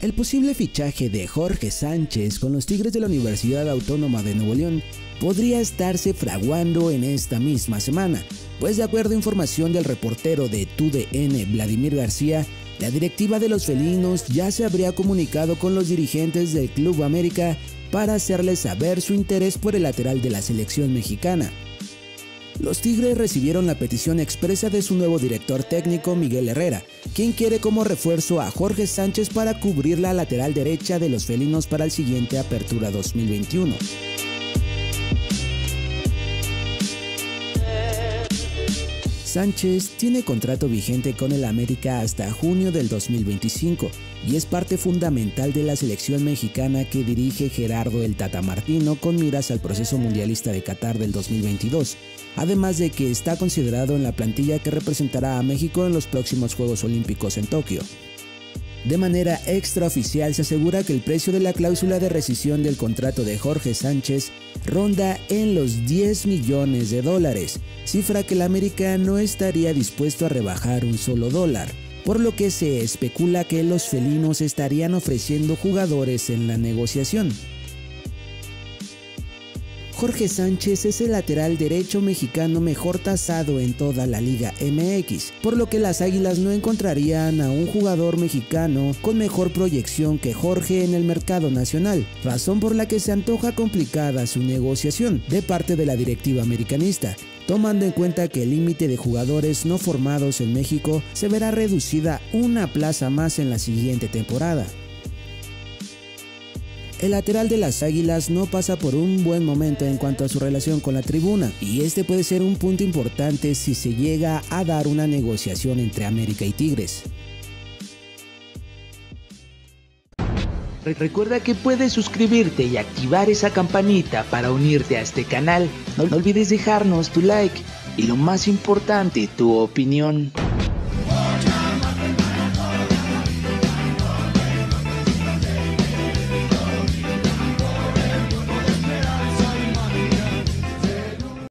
El posible fichaje de Jorge Sánchez con los Tigres de la Universidad Autónoma de Nuevo León podría estarse fraguando en esta misma semana, pues de acuerdo a información del reportero de TUDN Vladimir García, la directiva de los felinos ya se habría comunicado con los dirigentes del Club América para hacerles saber su interés por el lateral de la selección mexicana. Los Tigres recibieron la petición expresa de su nuevo director técnico Miguel Herrera, quien quiere como refuerzo a Jorge Sánchez para cubrir la lateral derecha de los felinos para el siguiente Apertura 2021. Sánchez tiene contrato vigente con el América hasta junio del 2025 y es parte fundamental de la selección mexicana que dirige Gerardo el Tata Martino con miras al proceso mundialista de Qatar del 2022, además de que está considerado en la plantilla que representará a México en los próximos Juegos Olímpicos en Tokio. De manera extraoficial se asegura que el precio de la cláusula de rescisión del contrato de Jorge Sánchez ronda en los $10 millones, cifra que el América no estaría dispuesto a rebajar un solo $, por lo que se especula que los felinos estarían ofreciendo jugadores en la negociación. Jorge Sánchez es el lateral derecho mexicano mejor tasado en toda la Liga MX, por lo que las Águilas no encontrarían a un jugador mexicano con mejor proyección que Jorge en el mercado nacional, razón por la que se antoja complicada su negociación de parte de la directiva americanista, tomando en cuenta que el límite de jugadores no formados en México se verá reducida una plaza más en la siguiente temporada. El lateral de las Águilas no pasa por un buen momento en cuanto a su relación con la tribuna, y este puede ser un punto importante si se llega a dar una negociación entre América y Tigres. Recuerda que puedes suscribirte y activar esa campanita para unirte a este canal. No olvides dejarnos tu like y, lo más importante, tu opinión.